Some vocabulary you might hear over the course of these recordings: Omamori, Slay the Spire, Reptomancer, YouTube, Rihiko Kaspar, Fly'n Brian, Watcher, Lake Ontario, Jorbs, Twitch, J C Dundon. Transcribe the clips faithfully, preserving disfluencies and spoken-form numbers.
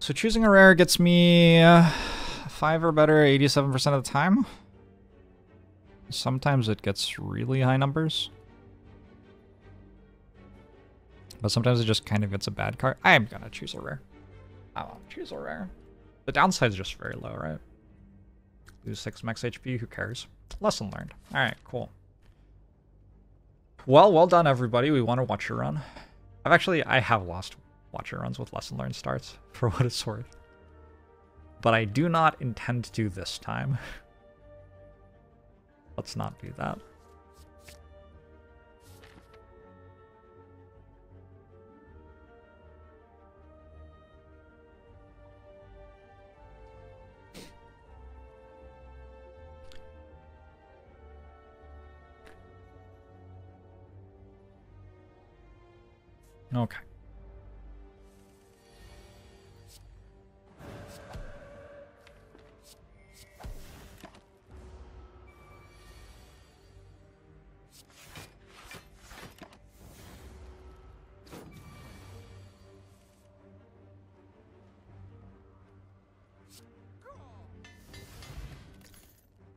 So choosing a rare gets me uh, five or better eighty-seven percent of the time. Sometimes it gets really high numbers. But sometimes it just kind of gets a bad card. I'm gonna choose a rare. I wanna choose a rare. The downside's just very low, right? Lose six max H P, who cares? Lesson learned. Alright, cool. Well, well done, everybody. We won a Watcher run. I've actually, I have lost Watcher runs with lesson learned starts, for what it's worth. But I do not intend to this time. Let's not do that. Okay.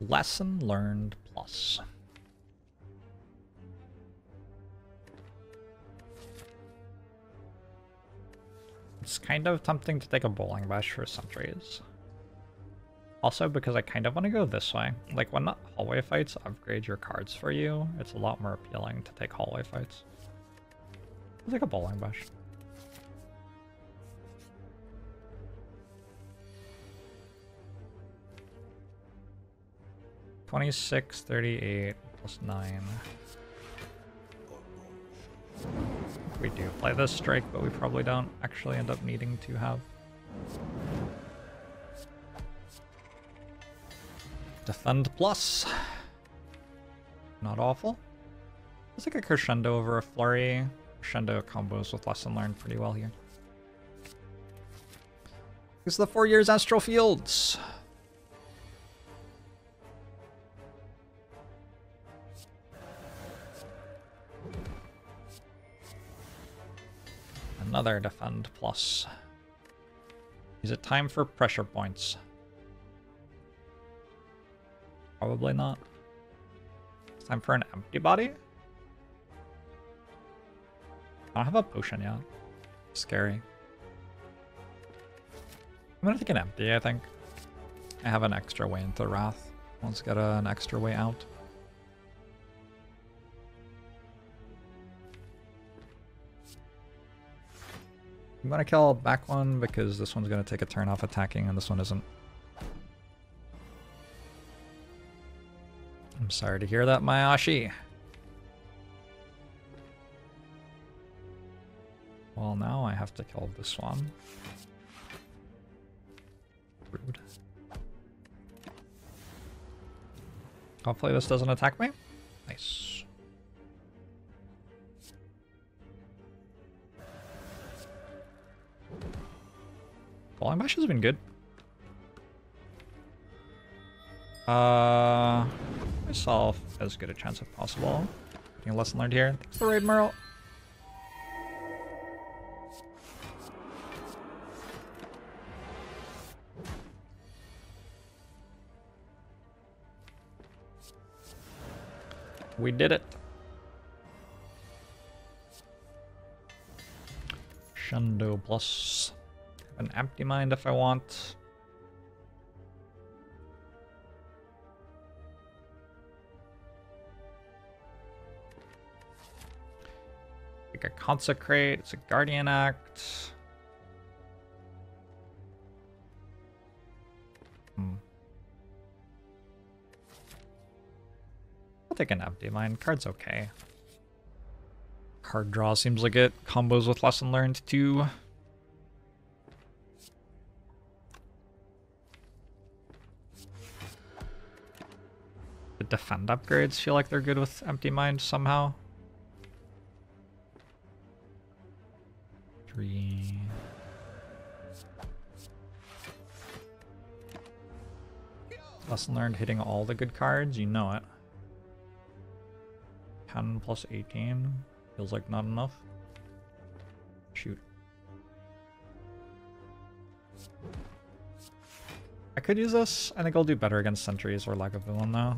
Lesson learned plus. It's kind of tempting to take a bowling bash for sentries. Also, because I kind of want to go this way. Like, when hallway fights upgrade your cards for you, it's a lot more appealing to take hallway fights. I'll take a bowling bash. twenty-six, thirty-eight, plus nine. We do play this strike, but we probably don't actually end up needing to have defend plus. Not awful. It's like a crescendo over a flurry. Crescendo combos with lesson learned pretty well here. These are the four years astral fields. Another defend plus. Is it time for pressure points? Probably not. It's time for an empty body? I don't have a potion yet. Scary. I'm gonna take an empty, I think. I have an extra way into Wrath. Let's get an extra way out. I'm gonna kill back one because this one's gonna take a turn off attacking and this one isn't. I'm sorry to hear that, Mayashi. Well, now I have to kill this one. Rude. Hopefully this doesn't attack me. Nice. Falling Bash has been good. Uh, myself as good a chance as possible. Getting a lesson learned here. Thanks for the raid, Merle. We did it. Shundo plus. An empty mind if I want. Like a consecrate, it's a guardian act. Hmm. I'll take an empty mind. Card's okay. Card draw seems like it. Combos with lesson learned too. Defend upgrades feel like they're good with empty mind somehow. Three. Lesson learned hitting all the good cards, you know it. ten plus eighteen feels like not enough. Shoot. I could use this. I think I'll do better against sentries or lack of villain though.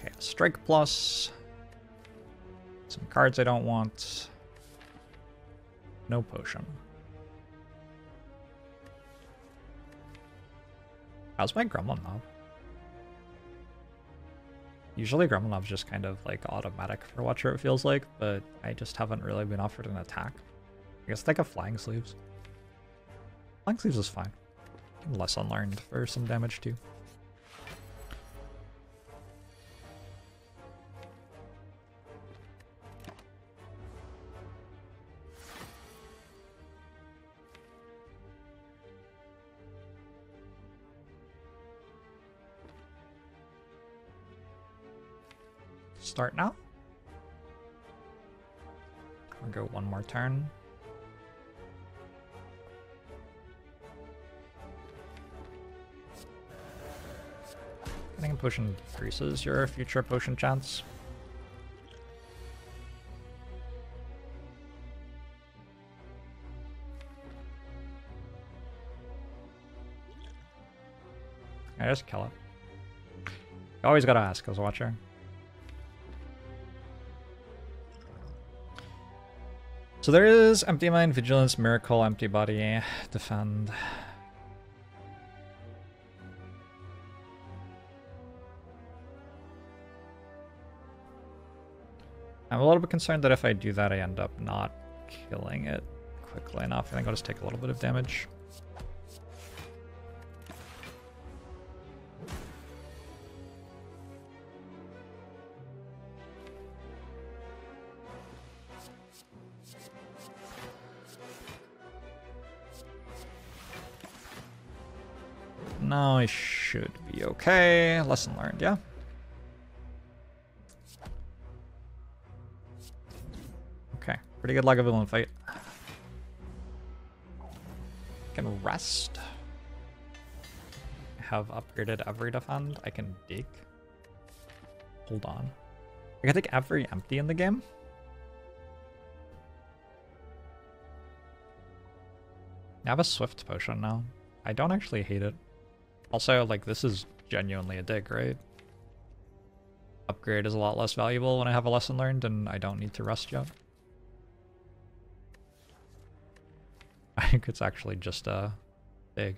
Okay, strike plus. Some cards I don't want. No potion. How's my gremlin knob? Usually gremlin knob's just kind of like automatic for Watcher, it feels like, but I just haven't really been offered an attack. I guess like a flying sleeves. Flying sleeves is fine. Less unlearned for some damage too. Start now. I'll go one more turn. I think a potion increases your future potion chance. I just kill it. You always gotta ask as a Watcher. So there is Empty Mind, Vigilance, Miracle, Empty Body, Defend. I'm a little bit concerned that if I do that, I end up not killing it quickly enough. I think I'll just take a little bit of damage. Now I should be okay. Lesson learned, yeah. Okay, pretty good luck of villain fight. Can rest. I have upgraded every defend. I can dig. Hold on. I can take every empty in the game. I have a swift potion now. I don't actually hate it. Also, like, this is genuinely a dig, right? Upgrade is a lot less valuable when I have a lesson learned and I don't need to rest yet. I think it's actually just a dig.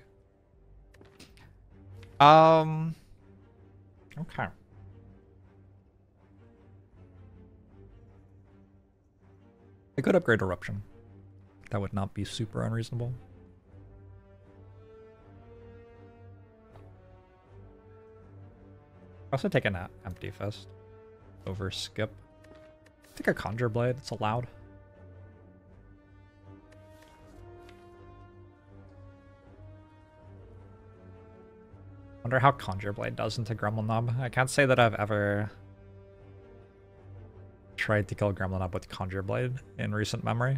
Um, okay. I could upgrade Eruption. That would not be super unreasonable. I also take an empty fist over skip. I think a conjure blade, it's allowed. Wonder how conjure blade does into gremlin knob. I can't say that I've ever tried to kill gremlin knob with conjure blade in recent memory.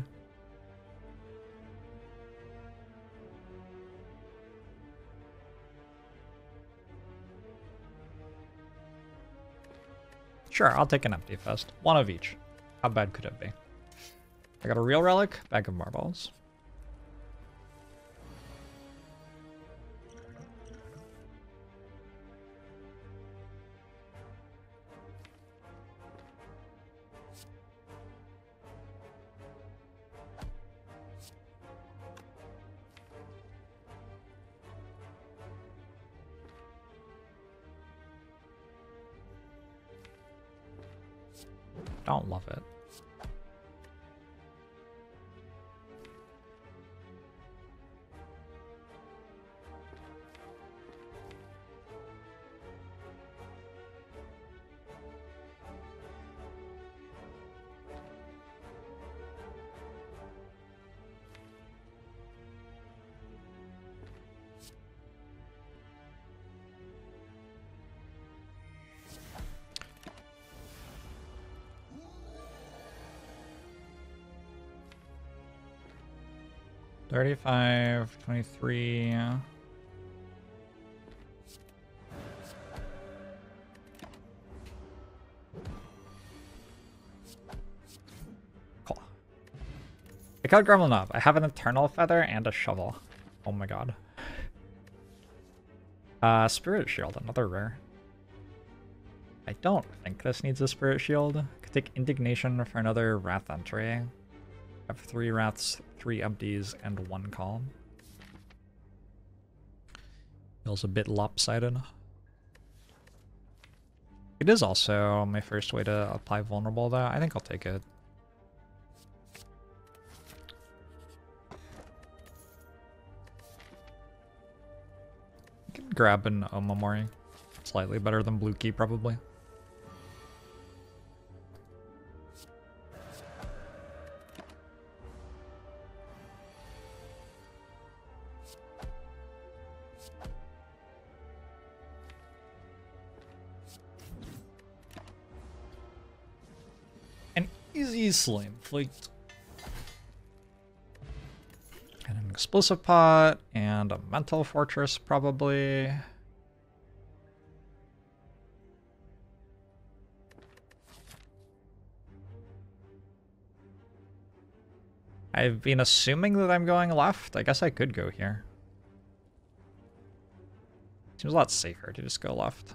Sure, I'll take an empty fist. One of each. How bad could it be? I got a real relic, bag of marbles. Don't love it. thirty-five, twenty-three. Cool. Pick out Gremlinov. I have an Eternal Feather and a Shovel. Oh my god. Uh, Spirit Shield, another rare. I don't think this needs a Spirit Shield. Could take Indignation for another Wrath entry. I have three Wraths, three Empties, and one Calm. Feels a bit lopsided. It is also my first way to apply Vulnerable, though. I think I'll take it. I can grab an Omamori. Slightly better than Blue Key, probably. Slime Fleet. And an Explosive Pot, and a Mental Fortress, probably. I've been assuming that I'm going left. I guess I could go here. Seems a lot safer to just go left.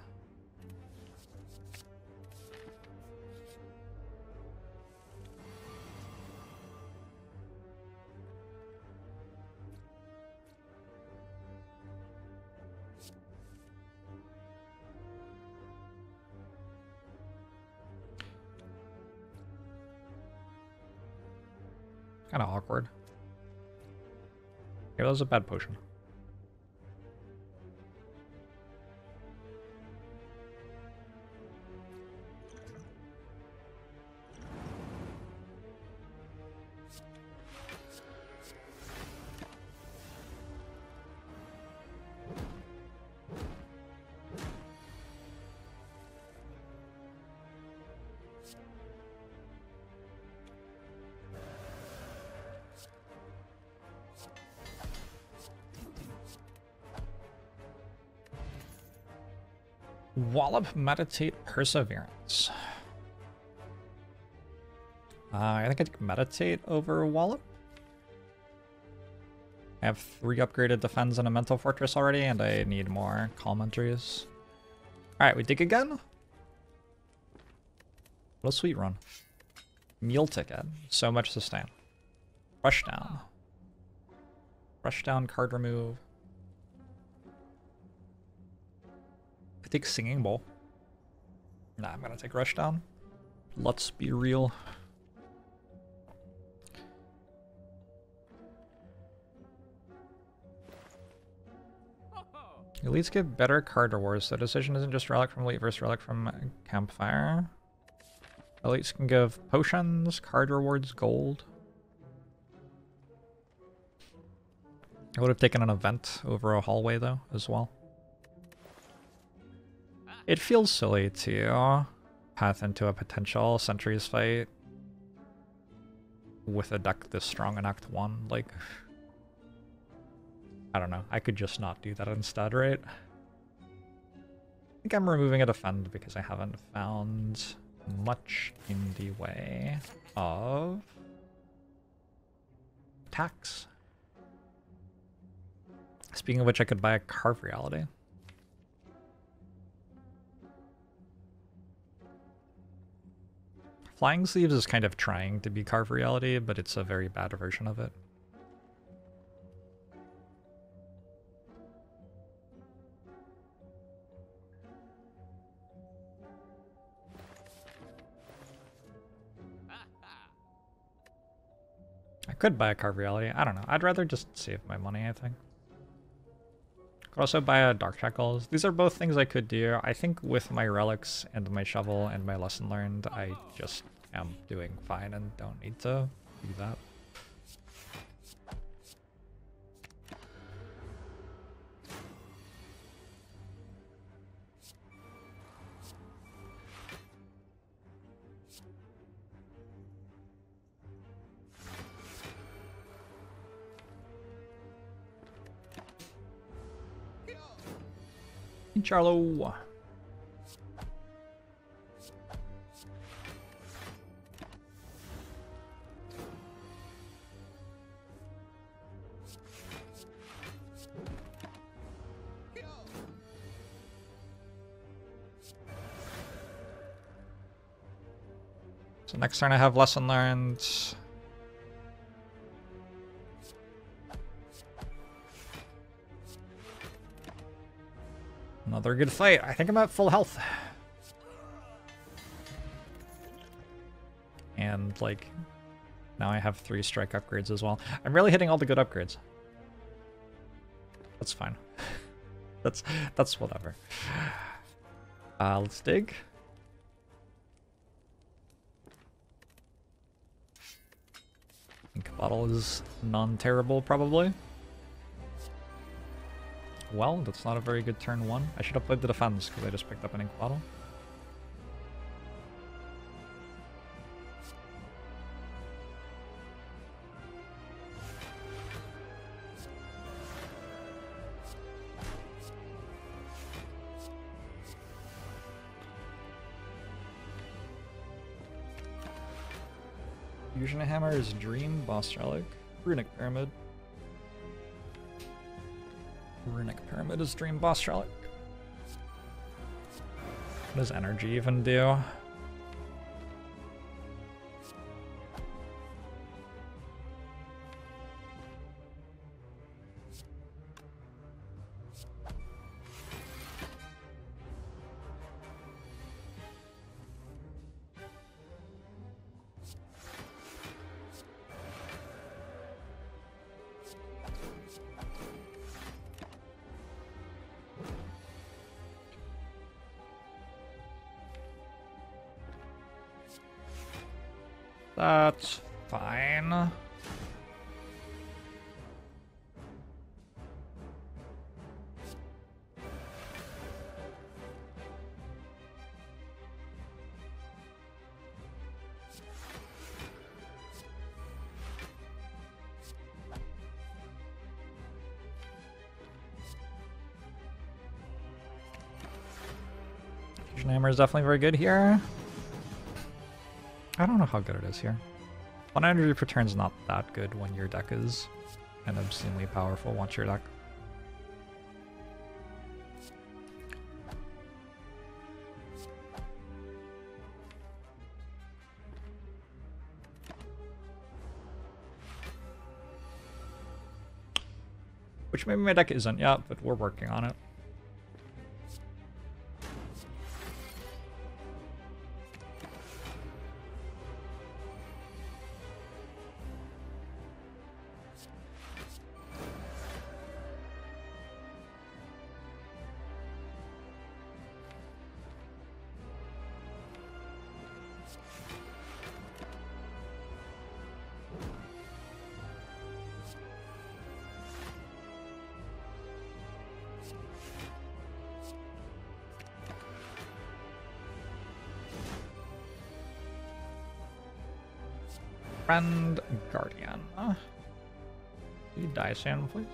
Kind of awkward. Yeah, that was a bad potion. Wallop, Meditate, Perseverance. Uh, I think I take Meditate over Wallop. I have three upgraded defense and a Mental Fortress already, and I need more Calm entries. Alright, we dig again. What a sweet run. Meal Ticket. So much sustain. Rush Down. Rush Down, card remove. I take Singing Bowl. Nah, I'm gonna take Rush Down. Let's be real. Elites get better card rewards. The decision isn't just Relic from Elite versus Relic from Campfire. Elites can give potions, card rewards, gold. I would have taken an event over a hallway, though, as well. It feels silly to path into a potential Sentries fight with a deck this strong in Act one. Like, I don't know. I could just not do that instead, right? I think I'm removing a defend because I haven't found much in the way of attacks. Speaking of which, I could buy a Carve Reality. Flying Sleeves is kind of trying to be Carve Reality, but it's a very bad version of it. I could buy a Carve Reality. I don't know. I'd rather just save my money, I think. Could also buy a Dark Shackles. These are both things I could do. I think with my relics and my shovel and my lesson learned, I just am doing fine and don't need to do that. Charlo. So next turn I have Lesson Learned. Another good fight. I think I'm at full health. And, like, now I have three strike upgrades as well. I'm really hitting all the good upgrades. That's fine. that's that's whatever. Uh, let's dig. Ink bottle is non-terrible, probably. Well, that's not a very good turn one. I should have played the defense, because I just picked up an ink bottle. Fusion Hammer is Dream, Boss Relic, Runic Pyramid. Runic Pyramid is Dream Boss Relic. What does energy even do? That's fine. Fusion Hammer is definitely very good here. I don't know how good it is here. One energy per turn is not that good when your deck is an obscenely powerful Watcher deck. Which maybe my deck isn't yet, but we're working on it. Friend Guardian. Can you die, Sam, please?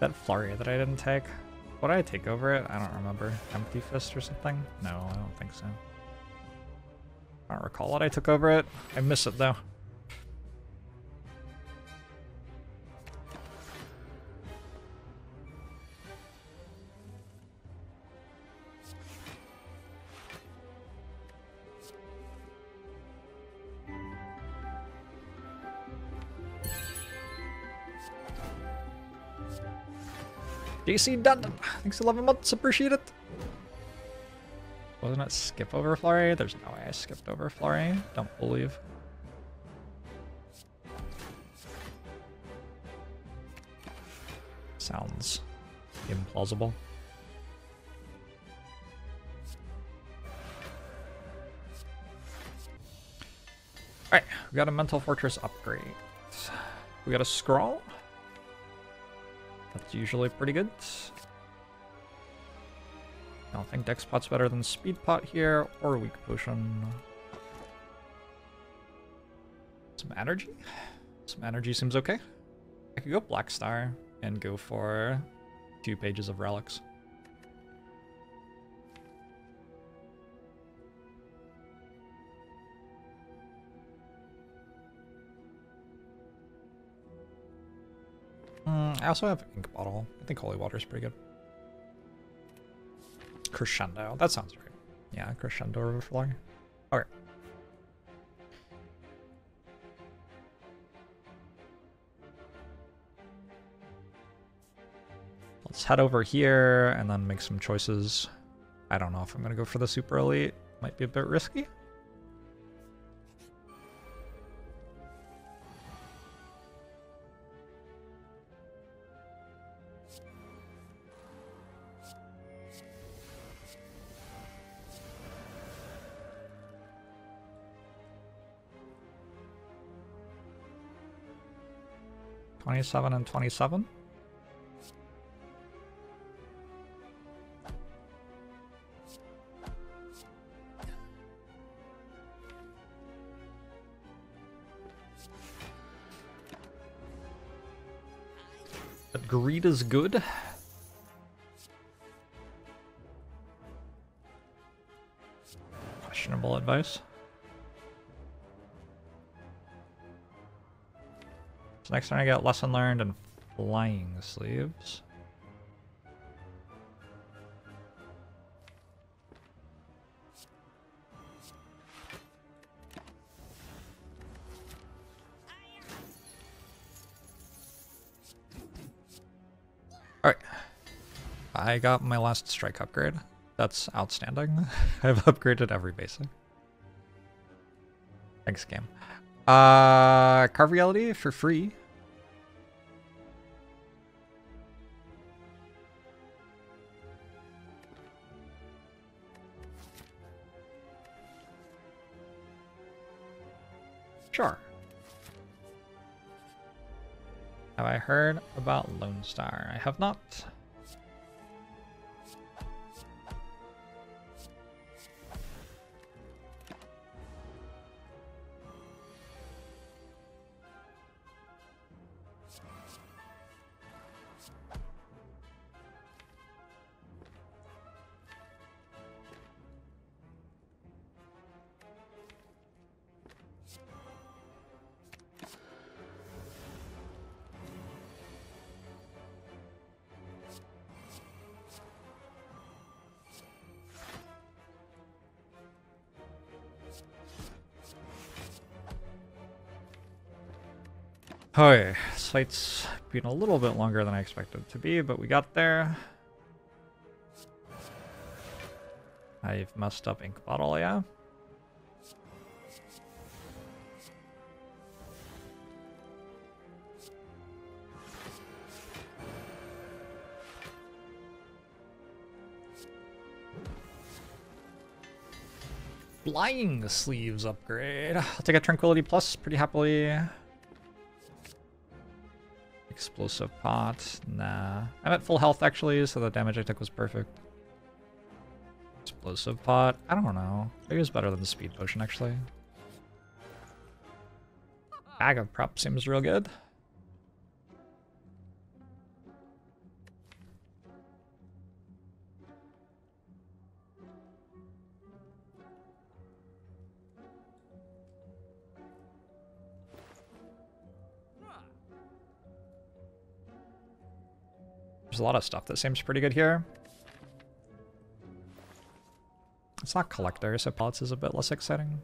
That flurry that I didn't take. What did I take over it? I don't remember. Empty Fist or something? No, I don't think so. I don't recall what I took over it. I miss it though. J C Dundon, thanks eleven months, appreciate it. Wasn't it skip over Flurry? There's no way I skipped over Flurry. Don't believe. Sounds implausible. Alright, we got a Mental Fortress upgrade. We got a scroll. That's usually pretty good. I don't think Dex Pot's better than Speed Pot here, or Weak Potion. Some energy? Some energy seems okay. I could go Black Star and go for two pages of relics. I also have Ink Bottle. I think Holy Water is pretty good. crescendo. That sounds right. Yeah, crescendo overflowing. Okay. Let's head over here and then make some choices. I don't know if I'm going to go for the super elite. Might be a bit risky. twenty-seven and twenty-seven. But greed is good. Questionable advice. So next time I got lesson learned and flying sleeves. Alright. I got my last strike upgrade. That's outstanding. I've upgraded every basic. Thanks, game. Uh, Carve Reality for free. Sure. Have I heard about Lone Star? I have not. Okay, slight's been a little bit longer than I expected it to be, but we got there. I've messed up ink bottle, yeah. Flying sleeves upgrade. I'll take a Tranquility Plus pretty happily. Explosive pot, nah. I'm at full health actually, so the damage I took was perfect. Explosive pot, I don't know. Maybe it's better than the speed potion actually. Bag of prop seems real good. There's a lot of stuff that seems pretty good here. It's not collector, so pallets is a bit less exciting.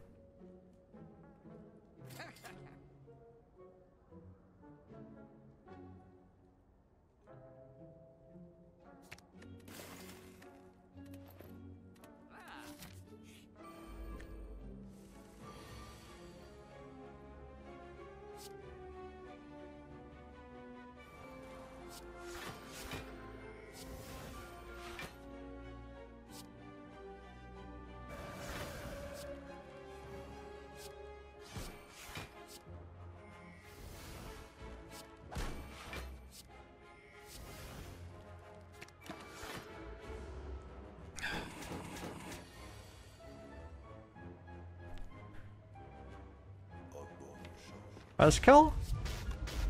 Buzzkill?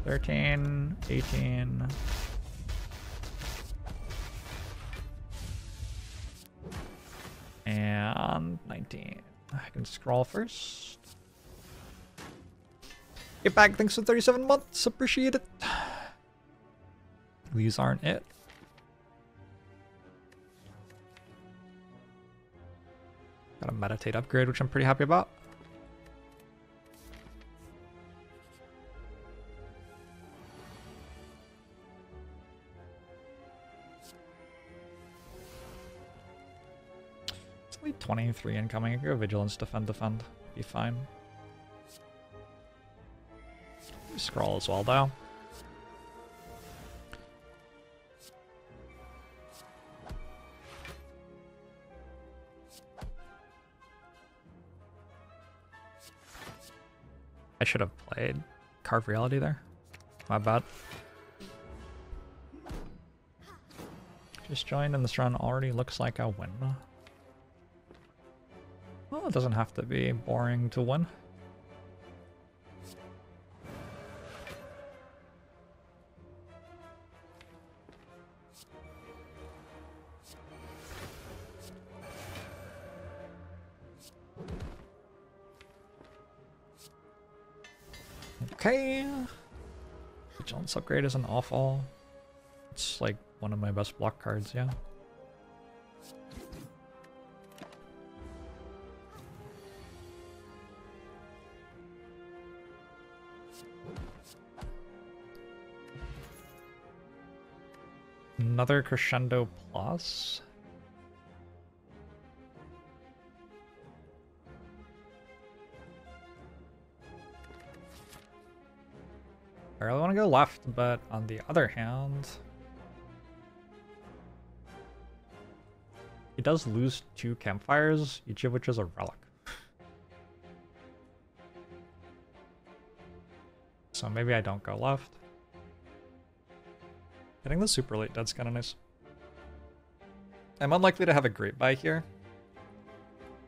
thirteen, eighteen. And nineteen. I can scroll first. Get back, thanks for thirty-seven months. Appreciate it. These aren't it. Got a meditate upgrade, which I'm pretty happy about. It's only twenty-three incoming. I can go vigilance, defend, defend. Be fine. Scroll as well, though. I should have played Carve Reality there. My bad. Just joined and this run already looks like I win. Well, it doesn't have to be boring to win. Okay, vigilance upgrade isn't awful. It's like one of my best block cards, yeah. Another Crescendo Plus. I really want to go left, but on the other hand, he does lose two campfires, each of which is a relic. So maybe I don't go left. Getting the super late dead's kind of nice. I'm unlikely to have a great buy here.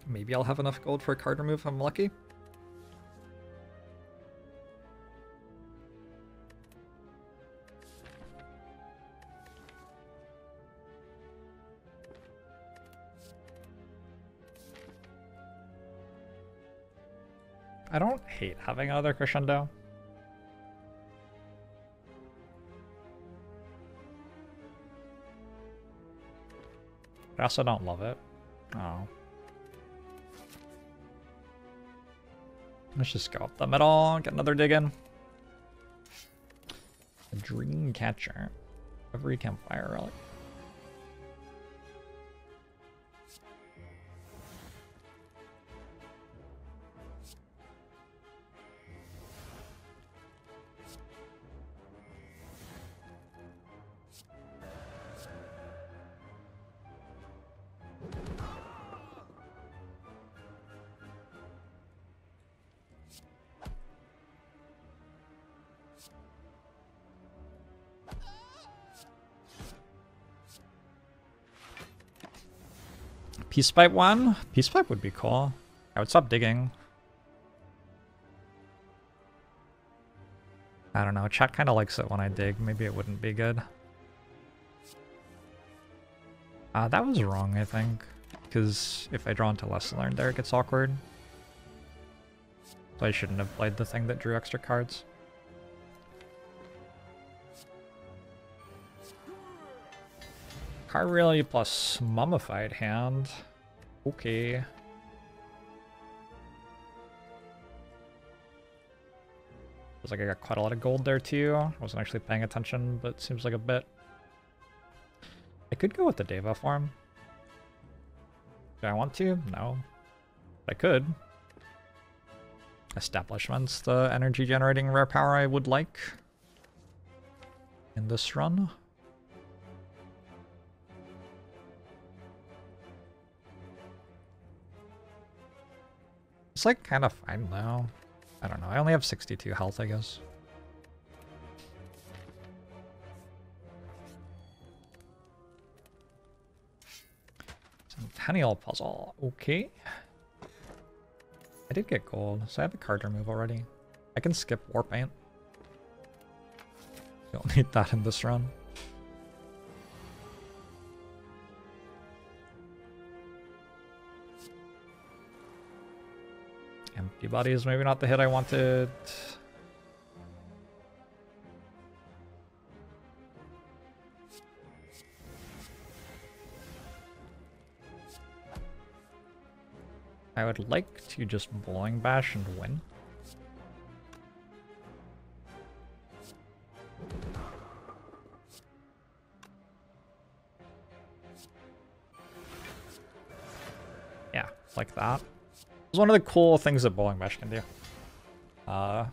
Maybe I'll have enough gold for a card remove if I'm lucky. I don't hate having another Crescendo. I also don't love it. Oh. Let's just go up the middle, get another dig in. A dream catcher. Every campfire relic. Peace Pipe one? Peace Pipe would be cool. I would stop digging. I don't know, chat kind of likes it when I dig. Maybe it wouldn't be good. Uh, that was wrong, I think. Because if I draw into Lesson Learned there, it gets awkward. So I shouldn't have played the thing that drew extra cards. Card Reality plus Mummified Hand. Okay. Looks like I got quite a lot of gold there too. I wasn't actually paying attention, but it seems like a bit. I could go with the Deva form. Do I want to? No. I could. Establishment's the energy generating rare power I would like in this run. It's like kind of fine though. I don't know. I only have sixty-two health, I guess. Centennial Puzzle. Okay. I did get gold, so I have a card remove already. I can skip War Paint. Don't need that in this run. Empty Body is maybe not the hit I wanted. I would like to just blowing bash and win. Yeah, like that. It's one of the cool things that blowing bash can do. Uh,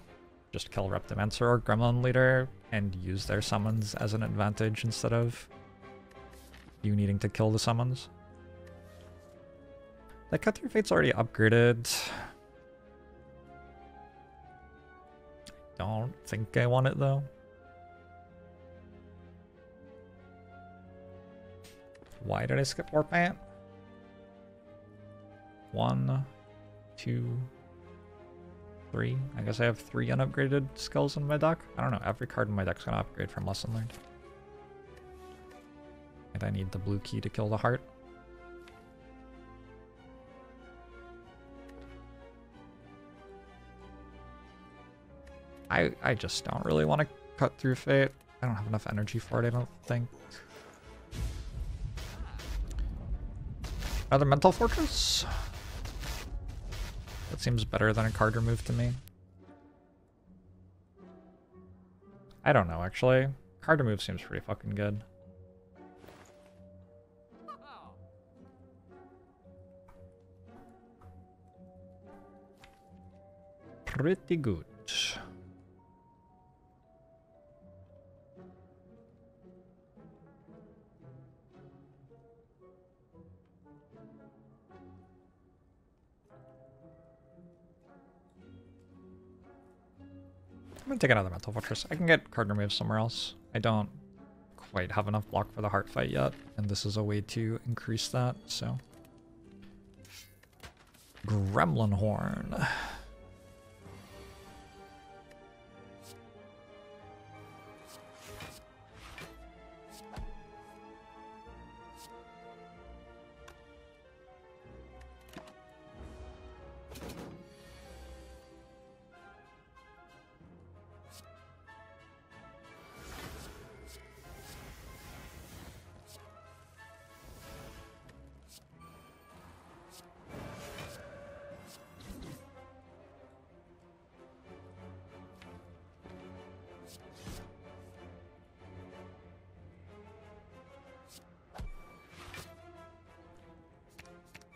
just kill Reptimancer or Gremlin Leader and use their summons as an advantage instead of you needing to kill the summons. The Cut Through Fate's already upgraded. I don't think I want it though. Why did I skip Warp Ant? One, two, three. I guess I have three unupgraded skills in my deck. I don't know, every card in my deck's gonna upgrade from Lesson Learned. And I need the blue key to kill the heart. I, I just don't really want to cut through fate. I don't have enough energy for it, I don't think. Another Mental Fortress? That seems better than a card remove to me. I don't know, actually. Card remove seems pretty fucking good. Pretty good. I'm gonna take another Mental Fortress. I can get card removed somewhere else. I don't quite have enough block for the heart fight yet, and this is a way to increase that, so. Gremlin Horn.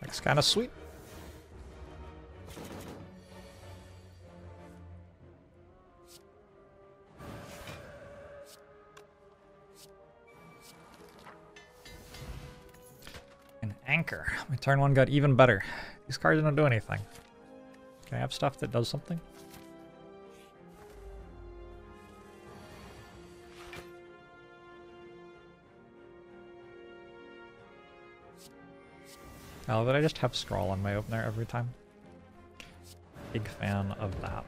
It's kind of sweet. An anchor. My turn one got even better. These cards don't do anything. Can I have stuff that does something? Oh, but I just have Scrawl on my opener every time. Big fan of that.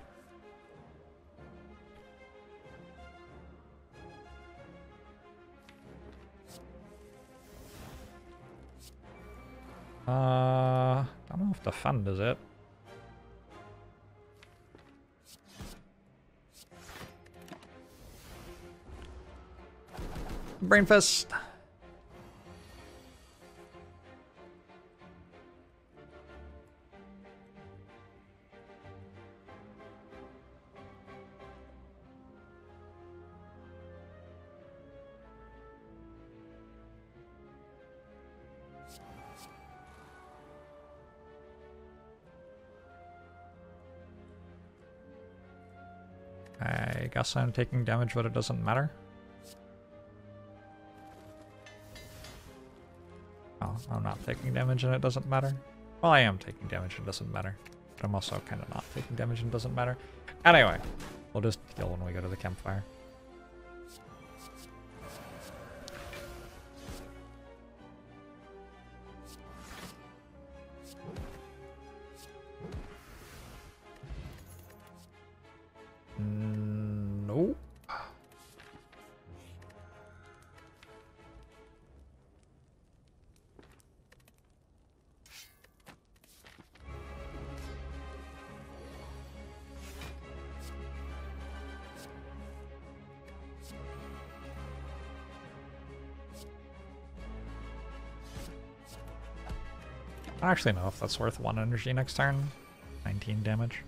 Uh, I don't know if defend is it. Brain Fist! I guess I'm taking damage, but it doesn't matter. Oh, I'm not taking damage and it doesn't matter. Well, I am taking damage and it doesn't matter. But I'm also kind of not taking damage and it doesn't matter. Anyway, we'll just kill when we go to the campfire. I don't actually know if that's worth one energy next turn. nineteen damage.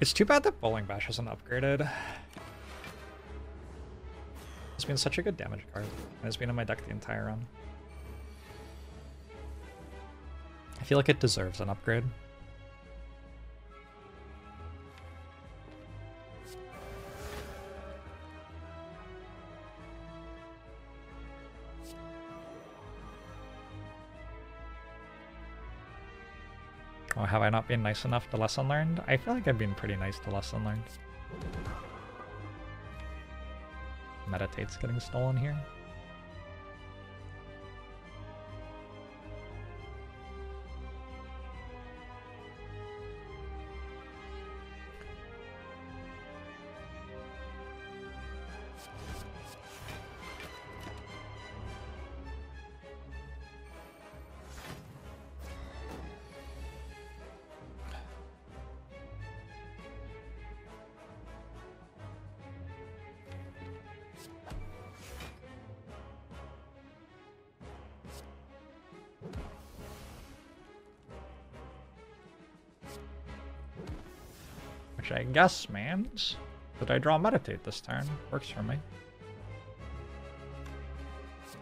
It's too bad that Bowling Bash isn't upgraded. It's been such a good damage card. It's been in my deck the entire run. I feel like it deserves an upgrade. Oh, have I not been nice enough to lesson learned? I feel like I've been pretty nice to lesson learned. Meditate's getting stolen here. Which I guess means that I draw Meditate this turn. Works for me.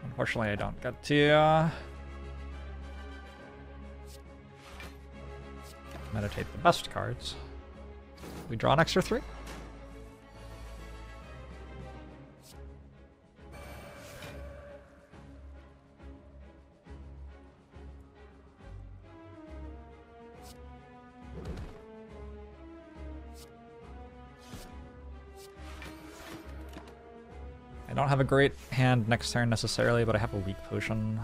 Unfortunately, I don't get to uh, Meditate the best cards. We draw an extra three. I don't have a great hand next turn necessarily, but I have a weak potion.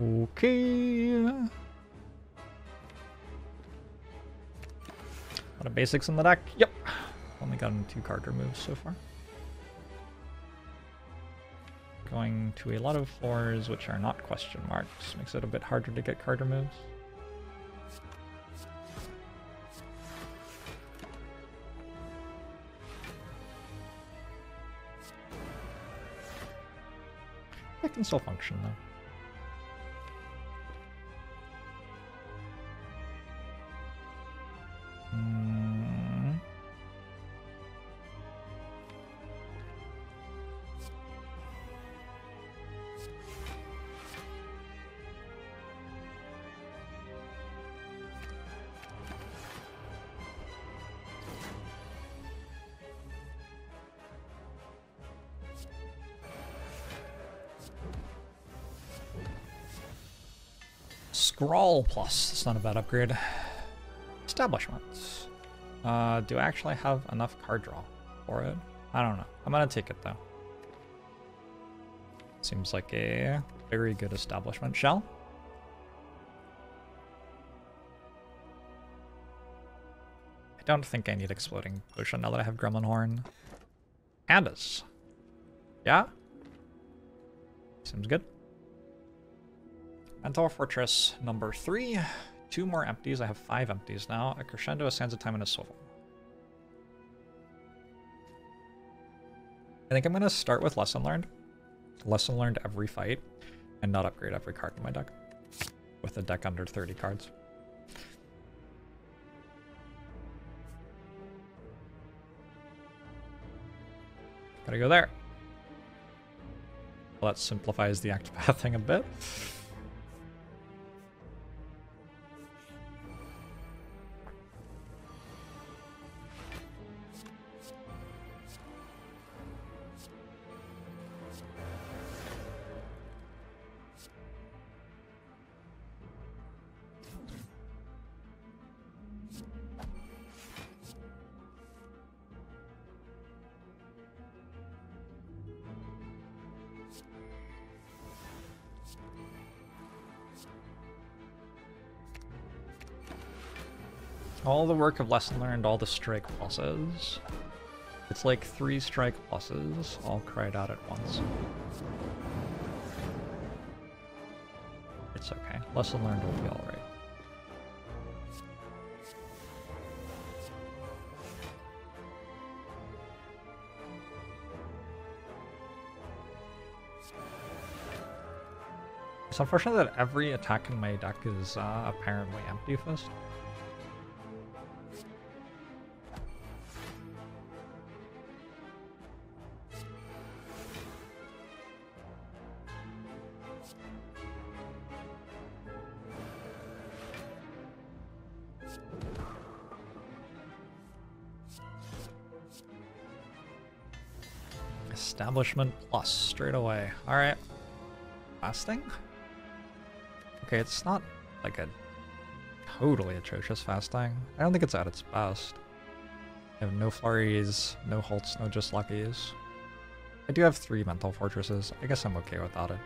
Okay. A lot of basics in the deck. Yep. Only gotten two card removes so far. Going to a lot of floors which are not question marks. Makes it a bit harder to get card removes. It can still function though. Scrawl Plus, it's not a bad upgrade. Establishments. Uh, do I actually have enough card draw for it? I don't know. I'm gonna take it though. Seems like a very good establishment. Shall? I don't think I need Exploding Potion now that I have Gremlin Horn. Pandas. Yeah? Seems good. Mental Fortress number three. Two more empties. I have five empties now. A Crescendo, a Sands of Time, and a Soul. I think I'm going to start with Lesson Learned. Lesson Learned every fight, and not upgrade every card in my deck. With a deck under thirty cards. Gotta go there. Well, that simplifies the act pathing a bit. All the work of lesson learned, all the strike losses. It's like three strike losses all cried out at once. It's okay. Lesson learned will be alright. It's unfortunate that every attack in my deck is uh, apparently empty fist. Establishment plus straight away. All right, last thing. Okay, it's not like a totally atrocious fasting. I don't think it's at its best. I have no flurries, no halts, no just luckies. I do have three mental fortresses. I guess I'm okay without it.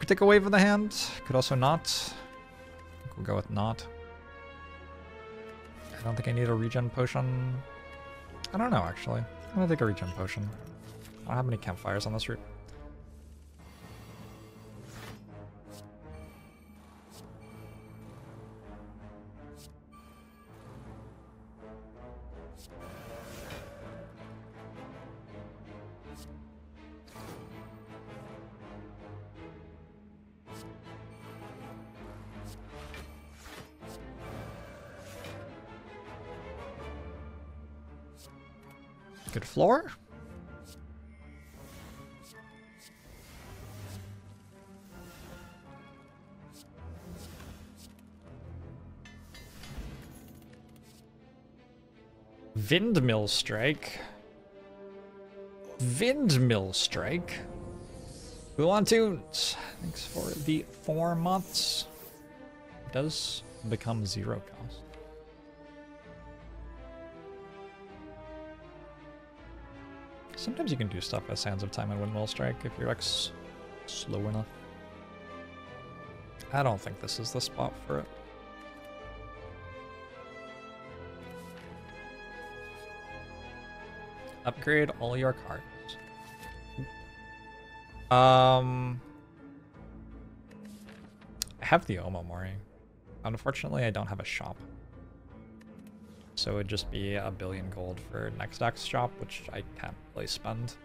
Could take a wave of the hand. Could also not. I think we'll go with not. I don't think I need a regen potion. I don't know, actually. I'm gonna take a regen potion. I don't have any campfires on this route. Good floor. Windmill strike. Windmill strike. We want to. Thanks for the four months. It does become zero cost. Sometimes you can do stuff as Sands of Time and Windmill Strike if your deck's slow enough. I don't think this is the spot for it. Upgrade all your cards. Um, I have the Omamori. Unfortunately, I don't have a shop. So it would just be a billion gold for next deck's shop, which I can't really spend.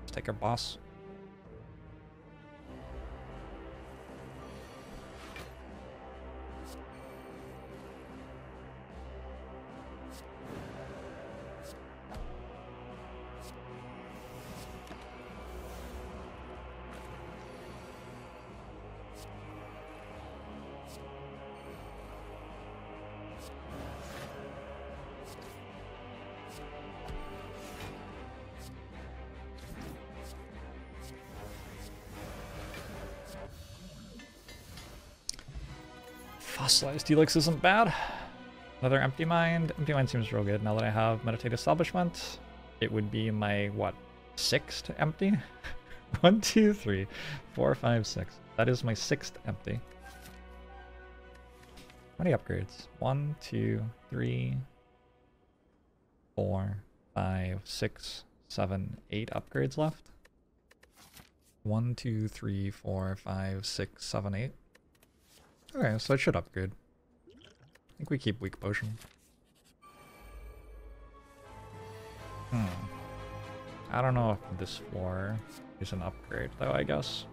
Let's take our boss. Slice Delix isn't bad. Another Empty Mind. Empty Mind seems real good now that I have Meditate Establishment. It would be my, what, sixth empty? One, two, three, four, five, six. That is my sixth empty. How many upgrades? One, two, three, four, five, six, seven, eight upgrades left. One, two, three, four, five, six, seven, eight. Okay, so it should upgrade. I think we keep Weak Potion. Hmm. I don't know if this floor is an upgrade, though, I guess.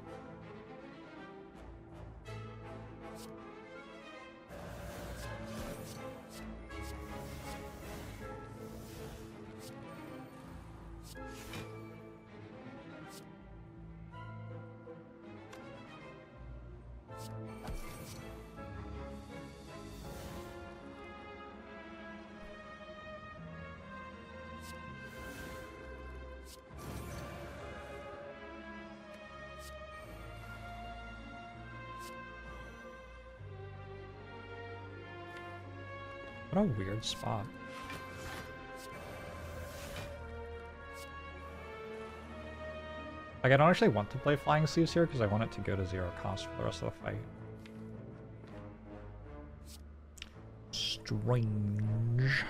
What a weird spot. Like, I don't actually want to play Flying Sleeves here because I want it to go to zero cost for the rest of the fight. strange.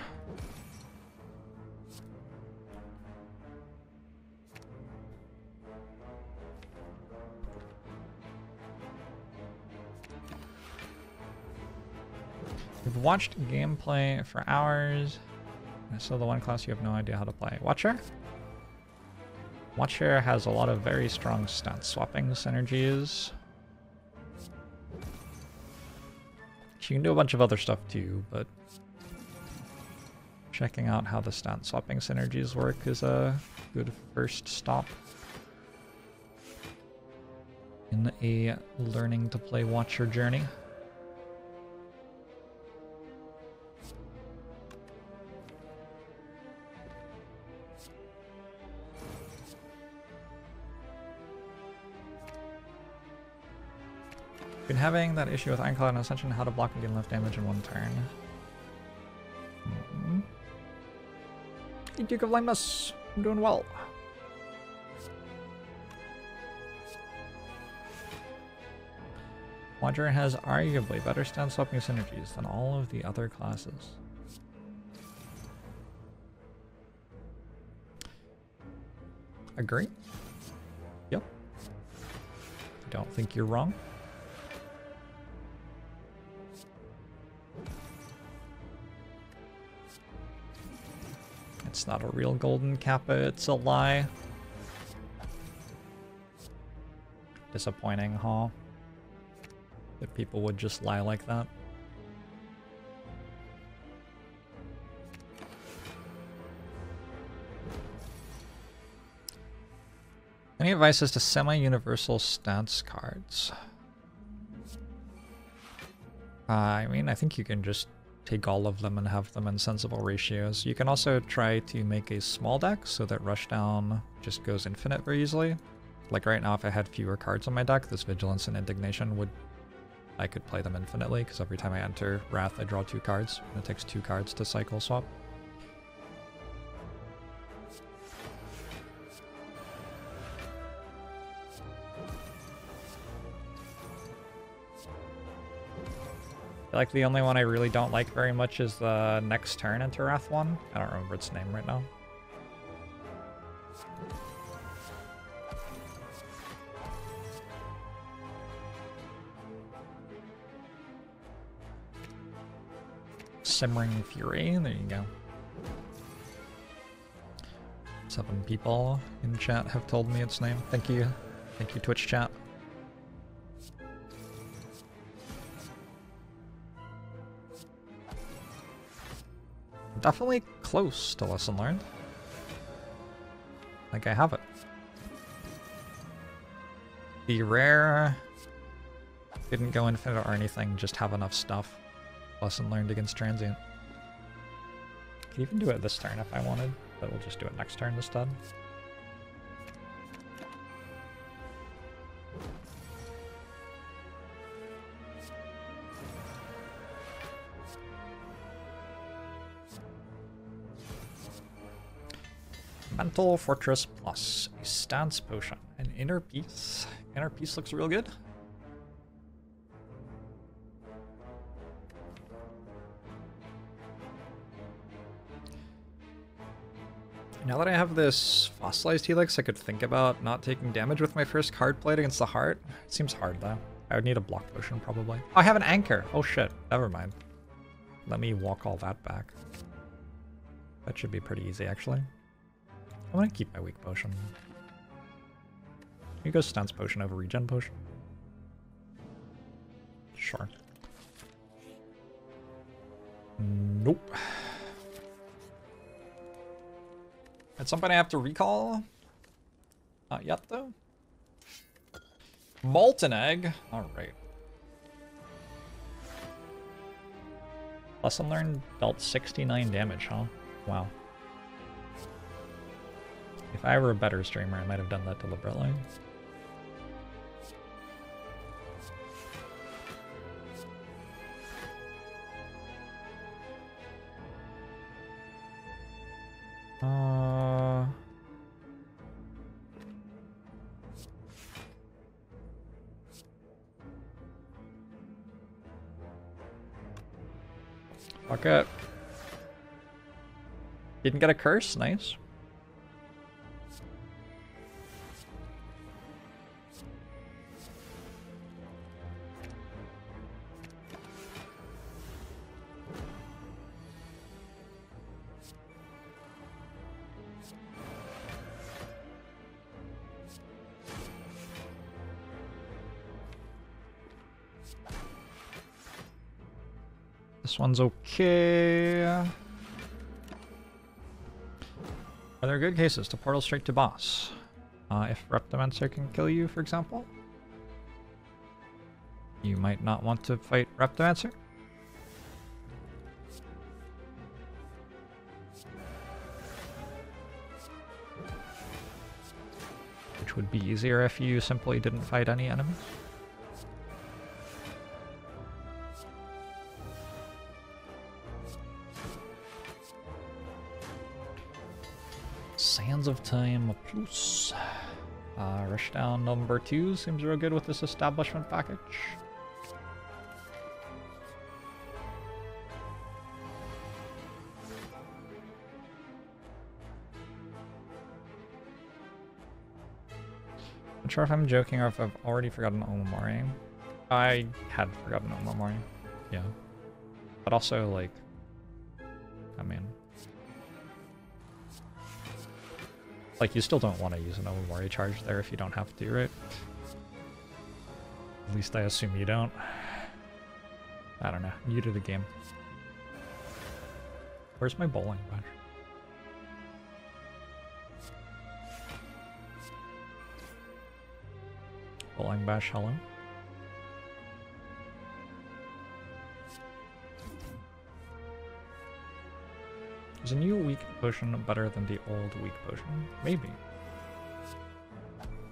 You've watched gameplay for hours. It's still the one class you have no idea how to play. Watcher? Watcher has a lot of very strong stat swapping synergies. She can do a bunch of other stuff too, but checking out how the stat swapping synergies work is a good first stop in a learning to play Watcher journey. Been having that issue with Ironclad and Ascension, how to block and deal enough damage in one turn. Mm-hmm. Hey, Duke of Lameness, I'm doing well. Watcher has arguably better stat swapping synergies than all of the other classes. Agree? Yep. I don't think you're wrong. It's not a real golden kappa, it's a lie. Disappointing, huh? That people would just lie like that. Any advice as to semi-universal stats cards? Uh, I mean, I think you can just take all of them and have them in sensible ratios. You can also try to make a small deck so that Rushdown just goes infinite very easily. Like right now, if I had fewer cards on my deck, this Vigilance and Indignation would... I could play them infinitely, because every time I enter Wrath, I draw two cards, and it takes two cards to cycle swap. Like the only one I really don't like very much is the next turn into Wrath one. I don't remember its name right now. Simmering Fury, there you go. Seven people in chat have told me its name. Thank you. Thank you, Twitch chat. Definitely close to lesson learned. Like I have it. The rare didn't go infinite or anything, just have enough stuff. Lesson learned against Transient. Could even do it this turn if I wanted, but we'll just do it next turn instead. Mental Fortress Plus, a stance potion, an inner peace. Inner peace looks real good. Now that I have this fossilized helix, I could think about not taking damage with my first card played against the heart. It seems hard though. I would need a block potion probably. Oh, I have an anchor. Oh shit, never mind. Let me walk all that back. That should be pretty easy actually. I'm gonna keep my weak potion. Here goes stance potion over regen potion. Sure. Nope. That's something I have to recall. Not yet though. Molten egg. All right. Lesson learned dealt sixty-nine damage, huh? Wow. If I were a better streamer, I might have done that deliberately. Uh... Fuck it. Didn't get a curse, nice. This one's okay. Are there good cases to portal straight to boss? Uh, if Reptomancer can kill you, for example, you might not want to fight Reptomancer. Which would be easier if you simply didn't fight any enemies. Of Time plus. Uh, rushdown number two seems real good with this establishment package. Not sure if I'm joking or if I've already forgotten Omamori. I had forgotten Omamori. Yeah. But also, like, I mean, like, you still don't want to use an Omamori charge there if you don't have to, right? At least I assume you don't. I don't know. New to the game. Where's my bowling bunch? Bowling bash, hello. Is a new weak potion better than the old weak potion? Maybe.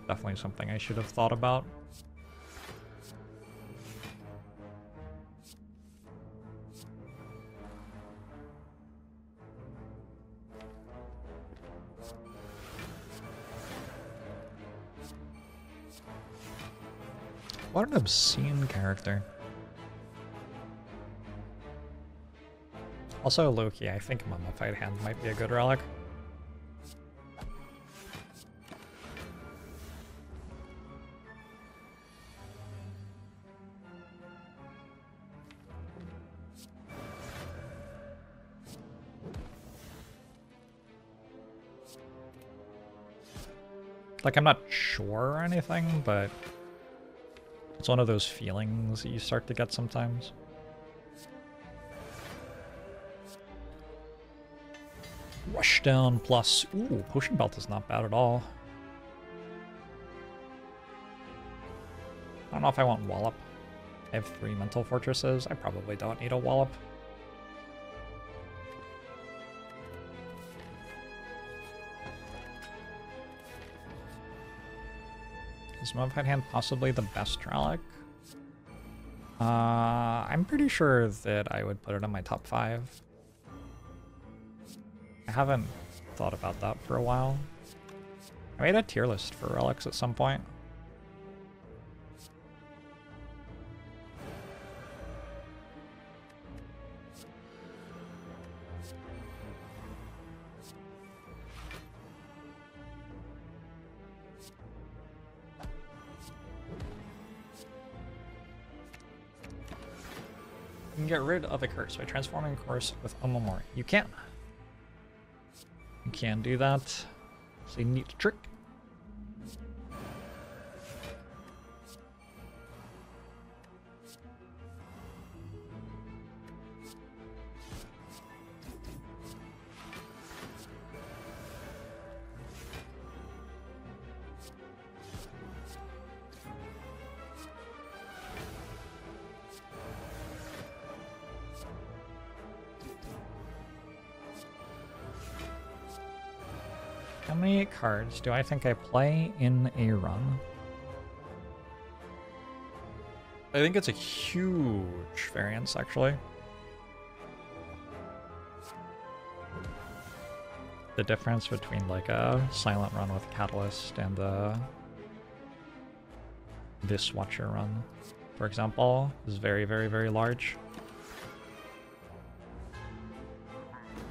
Definitely something I should have thought about. What an obscene character. Also, Loki, I think Mummified Hand might be a good relic. Like, I'm not sure or anything, but it's one of those feelings that you start to get sometimes. Rushdown plus. Ooh, Potion Belt is not bad at all. I don't know if I want Wallop. I have three Mental Fortresses. I probably don't need a Wallop. Is Mummified Hand possibly the best relic? Uh, I'm pretty sure that I would put it in my top five. I haven't thought about that for a while. I made a tier list for relics at some point. You can get rid of a curse by transforming a curse with Omamori. You can't. You can do that. It's a neat trick. Cards do I think I play in a run? I think it's a huge variance, actually. The difference between like a silent run with Catalyst and the this Watcher run, for example, is very, very, very large.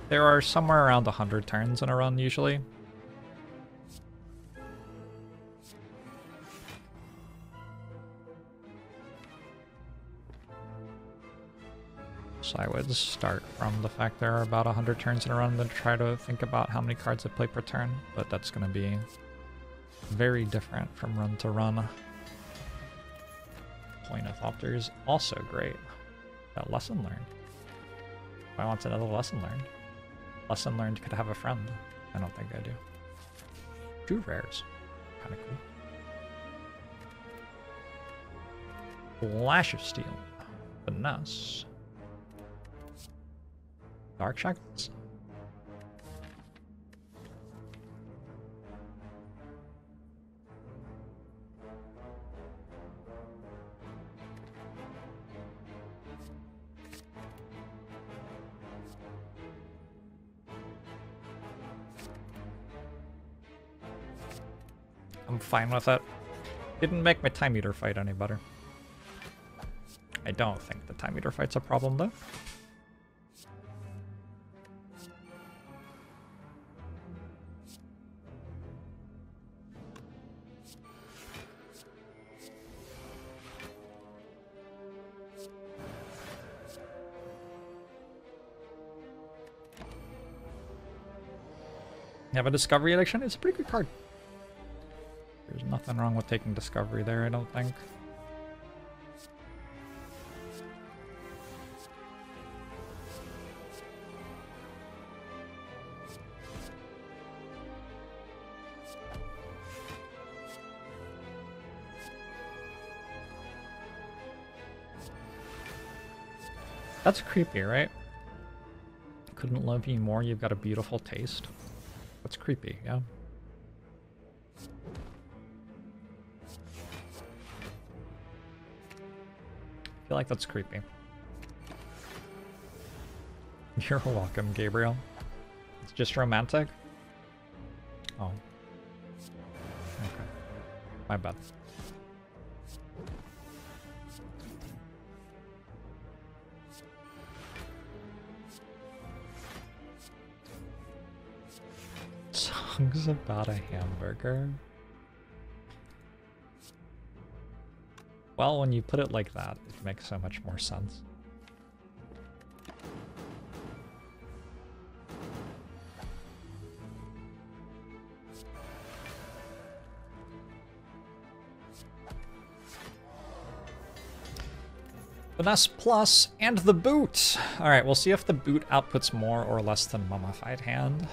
There are somewhere around one hundred turns in a run, usually. So I would start from the fact there are about one hundred turns in a run and then try to think about how many cards I play per turn, but that's going to be very different from run to run. Pointothopter is also great. That lesson learned. If I want another lesson learned. Lesson learned could have a friend. I don't think I do. Two rares. Kind of cool. Flash of Steel. Finesse. Dark Shackles? I'm fine with it. Didn't make my Time Eater fight any better. I don't think the Time Eater fight's a problem though. Have a Discovery Addiction? It's a pretty good card. There's nothing wrong with taking Discovery there, I don't think. That's creepy, right? Couldn't love you more, you've got a beautiful taste. That's creepy, yeah. I feel like that's creepy. You're welcome, Gabriel. It's just romantic? Oh. Okay. My bad. Songs about a hamburger. Well, when you put it like that, it makes so much more sense. Finesse Plus and the boot. All right, we'll see if the boot outputs more or less than Mummified Hand.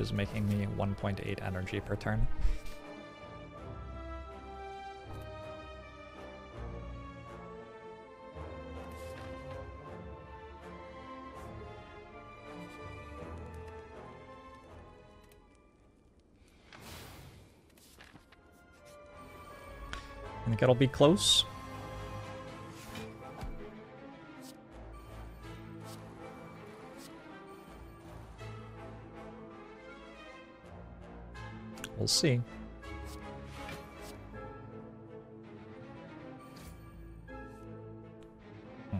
Is making me one point eight energy per turn. I think it'll be close. We'll see. Hmm.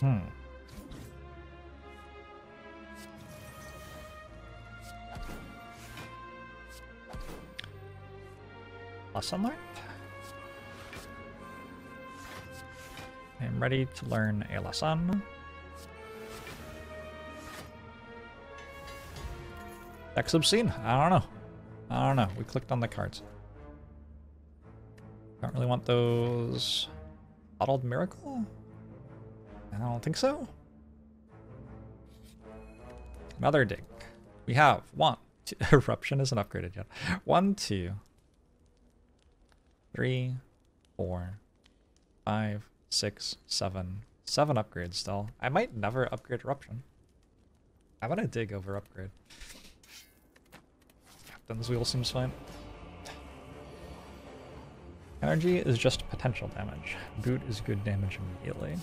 Hmm. Lesson learned? I'm ready to learn a lesson. Deck's obscene. I don't know. I don't know. We clicked on the cards. Don't really want those. Bottled Miracle? I don't think so. Mother Dig. We have one. Two. Eruption isn't upgraded yet. One, two, three, four, five. Six, seven. Seven upgrades still. I might never upgrade Eruption. I'm gonna dig over upgrade. Captain's Wheel seems fine. Energy is just potential damage. Boot is good damage immediately.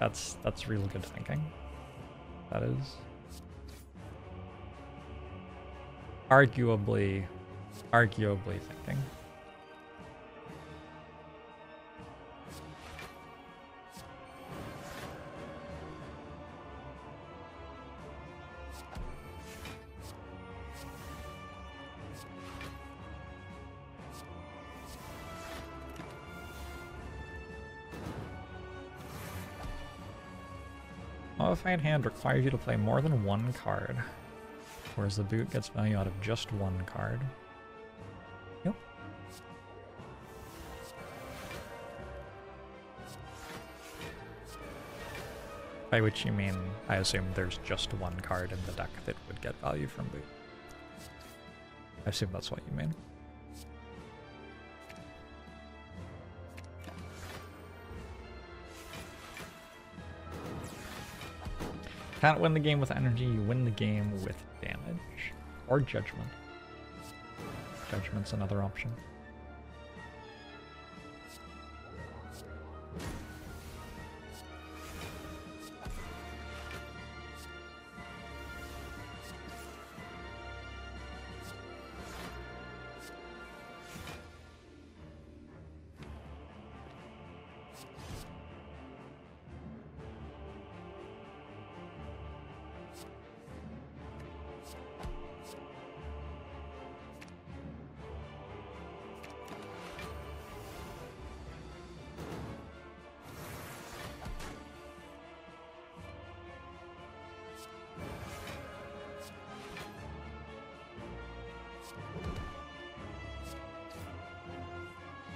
That's that's real good thinking. That is. arguably, arguably thinking. Modified hand requires you to play more than one card, whereas the boot gets value out of just one card. Yep. By which you mean, I assume there's just one card in the deck that would get value from boot. I assume that's what you mean. Can't win the game with energy, you win the game with damage. Or judgment. Judgment's another option.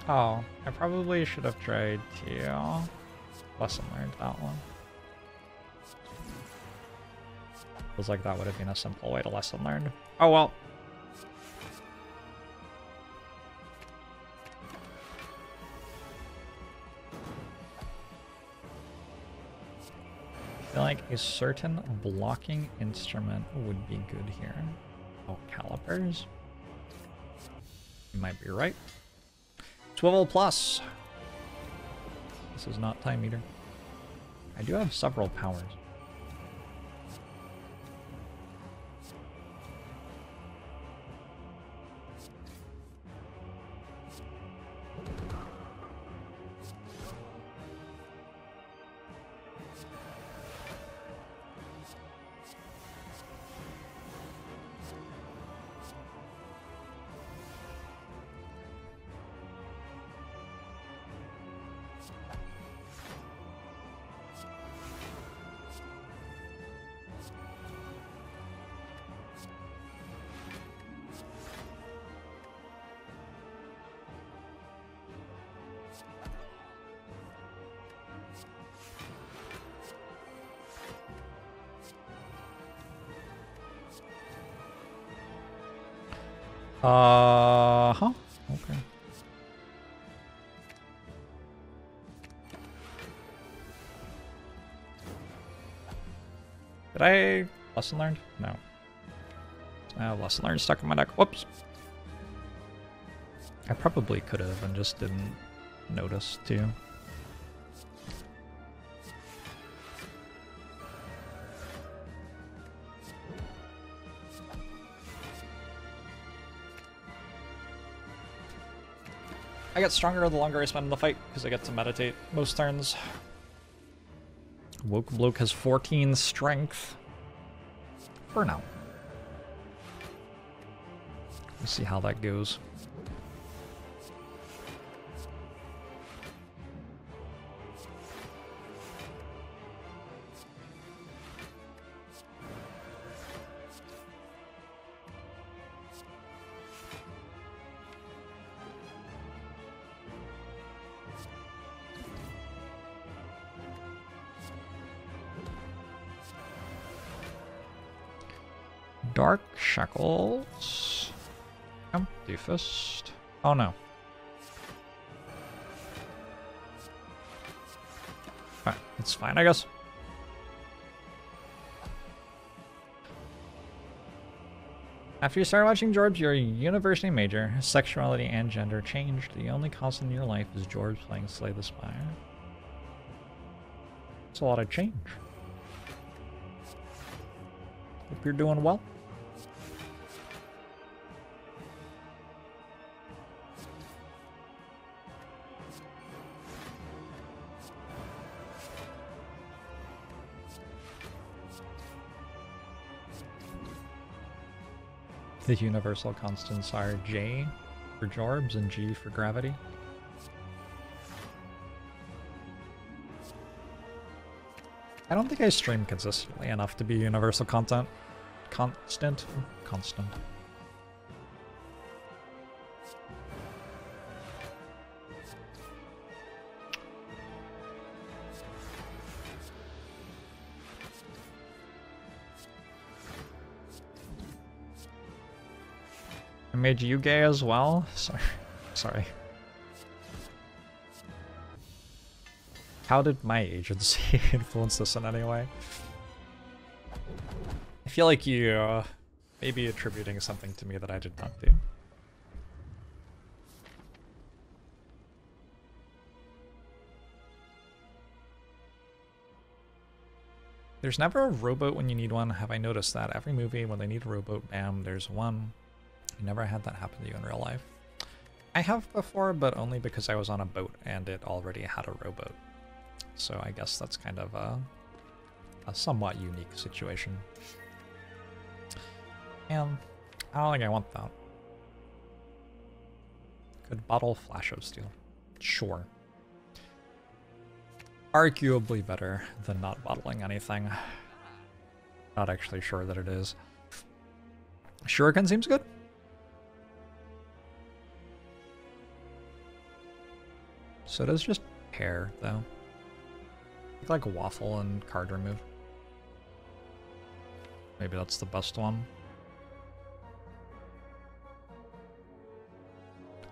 Oh, I probably should have tried to. Lesson learned, that one. Feels like that would have been a simple way to lesson learn. Oh well. I feel like a certain blocking instrument would be good here. Oh, calipers. You might be right. Swivel plus. This is not time meter. I do have several powers. Uh huh. Okay. Did I lesson learned? No. I have lesson learned stuck in my deck. Whoops. I probably could have and just didn't notice too. I get stronger the longer I spend in the fight, because I get to meditate most turns. Woke Bloke has fourteen strength. For now. We'll see how that goes. Dark Shackles. Empty Fist. Oh no. Alright, it's fine, I guess. After you start watching Jorbs, you're a university major. Sexuality and gender changed. The only constant in your life is Jorbs playing Slay the Spire. It's a lot of change. Hope you're doing well. The universal constants are J for Jorbs and G for gravity. I don't think I stream consistently enough to be universal content. Constant? Constant. I made you gay as well? Sorry. Sorry. How did my agency influence this in any way? I feel like you uh, may be attributing something to me that I did not do. There's never a rowboat when you need one. Have I noticed that? Every movie, when they need a rowboat, bam, there's one. I never had that happen to you in real life. I have before, but only because I was on a boat and it already had a rowboat. So I guess that's kind of a, a somewhat unique situation. And I don't think I want that. Could bottle Flash of Steel? Sure. Arguably better than not bottling anything. Not actually sure that it is. Shuriken seems good. So does just pear, though. Like waffle and card remove. Maybe that's the best one.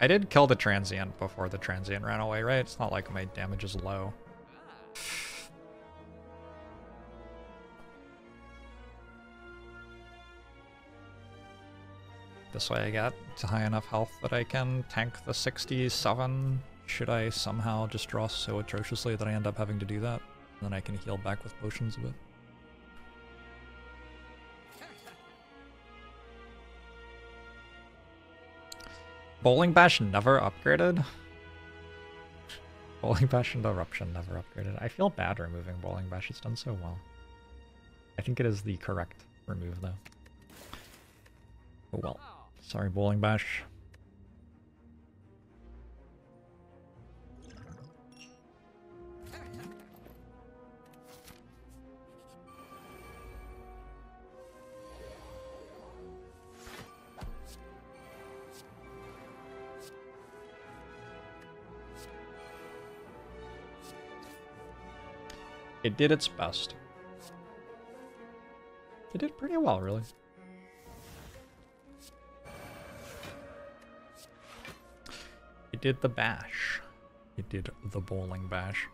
I did kill the transient before the transient ran away, right? It's not like my damage is low. This way I got to high enough health that I can tank the sixty-seven. Should I somehow just draw so atrociously that I end up having to do that? And then I can heal back with potions a bit. Bowling Bash never upgraded? Bowling Bash and Eruption never upgraded. I feel bad removing Bowling Bash, it's done so well. I think it is the correct remove though. Oh well. Sorry Bowling Bash. It did its best. It did pretty well, really. It did the bash. It did the bowling bash.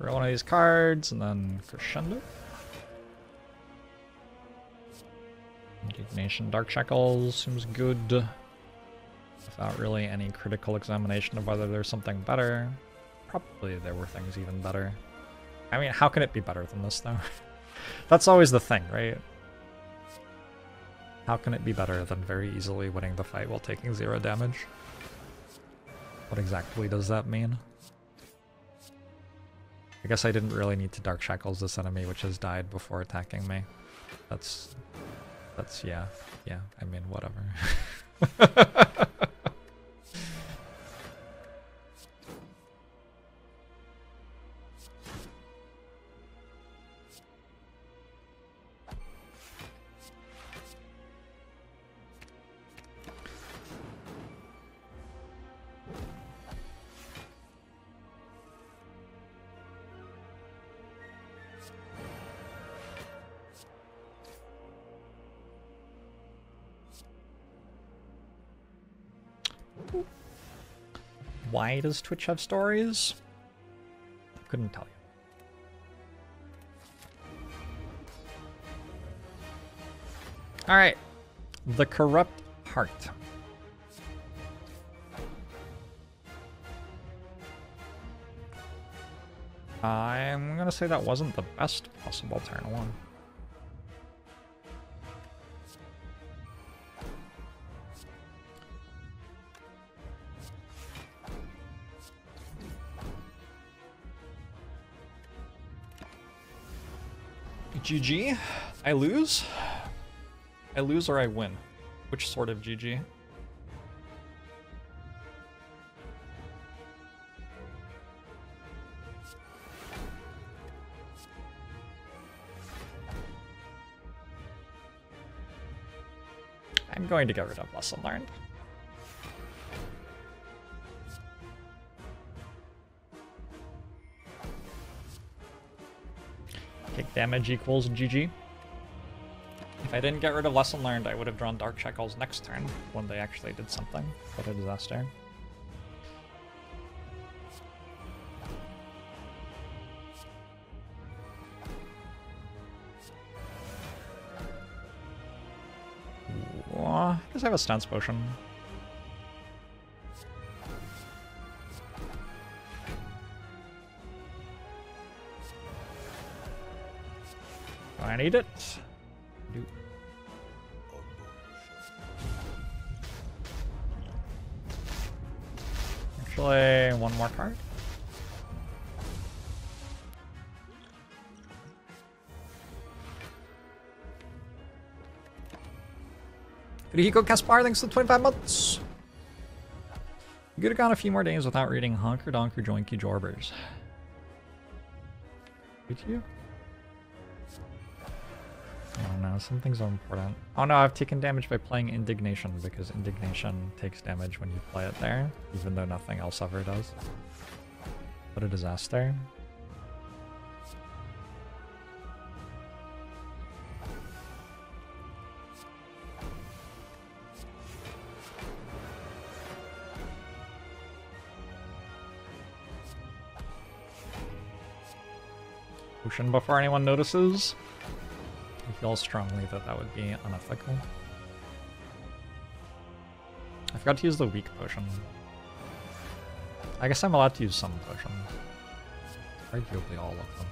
Roll one of these cards, and then Crescendo. Indignation, Dark Shackles seems good. Without really any critical examination of whether there's something better. Probably there were things even better. I mean, how can it be better than this, though? That's always the thing, right? How can it be better than very easily winning the fight while taking zero damage? What exactly does that mean? I guess I didn't really need to Dark Shackles this enemy, which has died before attacking me. That's... That's... yeah. Yeah, I mean, whatever. Why does Twitch have stories? Couldn't tell you. Alright. The Corrupt Heart. I'm gonna say that wasn't the best possible turn one. G G. I lose. I lose or I win. Which sort of G G? I'm going to get rid of Lesson Learned. Take damage equals G G. If I didn't get rid of Lesson Learned, I would have drawn Dark Shackles next turn when they actually did something. What a disaster. Ooh, I guess I have a Stance Potion. I need it. Nope. Actually, one more card. Rihiko Kaspar, thanks to twenty-five months. You could have gone a few more days without reading Honker Donker Joinky Jorbers. Did you? Oh no, some things are important. Oh no, I've taken damage by playing Indignation, because Indignation takes damage when you play it there, even though nothing else ever does. What a disaster. Potion before anyone notices. I feel strongly that that would be unethical. I forgot to use the weak potion. I guess I'm allowed to use some potions. Arguably all of them.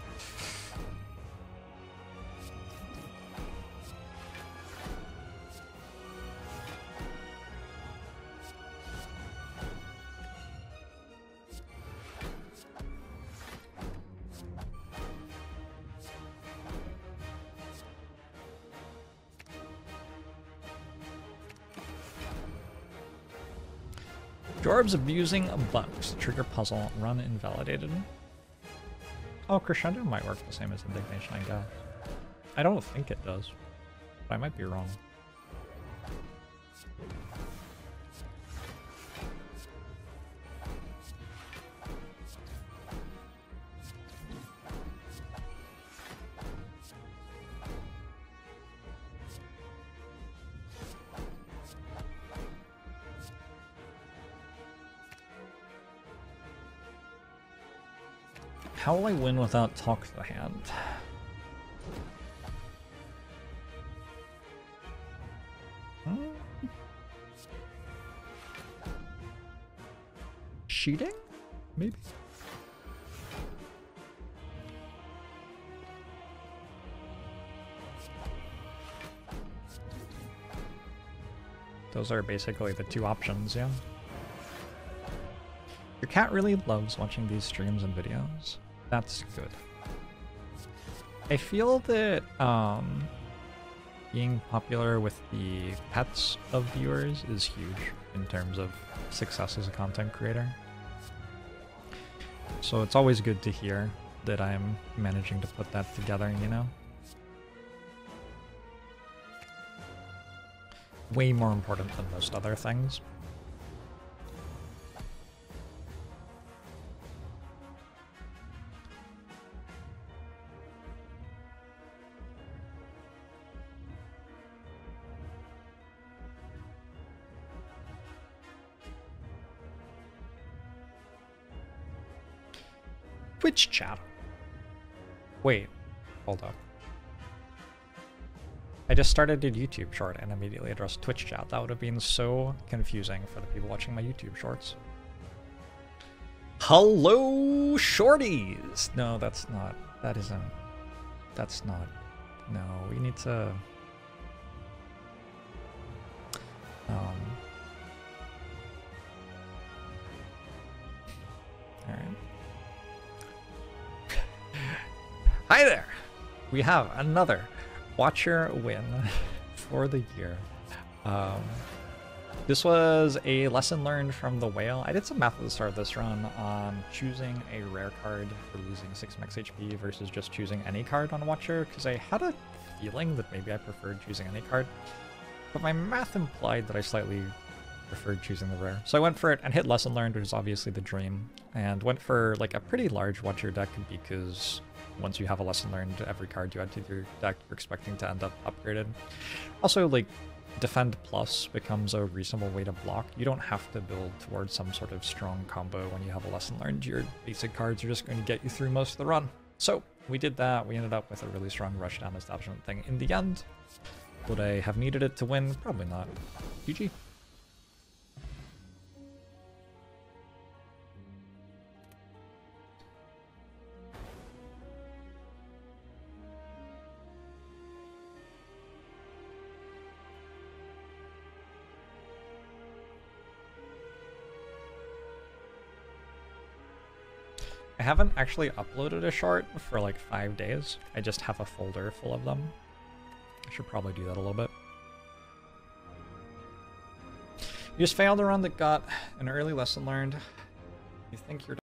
Jorbs abusing bugs. Trigger puzzle. Run invalidated. Oh, Crescendo might work the same as Indignation, I guess. I don't think it does, but I might be wrong. How will I win without Talk to the Hand? Hmm? Cheating? Maybe? Those are basically the two options, yeah. Your cat really loves watching these streams and videos. That's good. I feel that um, being popular with the pets of viewers is huge in terms of success as a content creator. So it's always good to hear that I'm managing to put that together, you know? Way more important than most other things. Twitch chat. Wait, hold up. I just started a YouTube short and immediately addressed Twitch chat. That would have been so confusing for the people watching my YouTube shorts. Hello, shorties! No, that's not. That isn't. That's not. No, we need to... Um... Alright. Hi there! We have another Watcher win for the year. Um... This was a lesson learned from the whale. I did some math at the start of this run on choosing a rare card for losing six max H P versus just choosing any card on Watcher, because I had a feeling that maybe I preferred choosing any card, but my math implied that I slightly preferred choosing the rare. So I went for it and hit lesson learned, which is obviously the dream, and went for like a pretty large Watcher deck because once you have a lesson learned, every card you add to your deck, you're expecting to end up upgraded. Also, like, Defend Plus becomes a reasonable way to block. You don't have to build towards some sort of strong combo when you have a lesson learned. Your basic cards are just going to get you through most of the run. So we did that. We ended up with a really strong rushdown establishment thing in the end. Would I have needed it to win? Probably not. G G. I haven't actually uploaded a short for like five days. I just have a folder full of them. I should probably do that a little bit. You just failed a run that got an early lesson learned. You think you're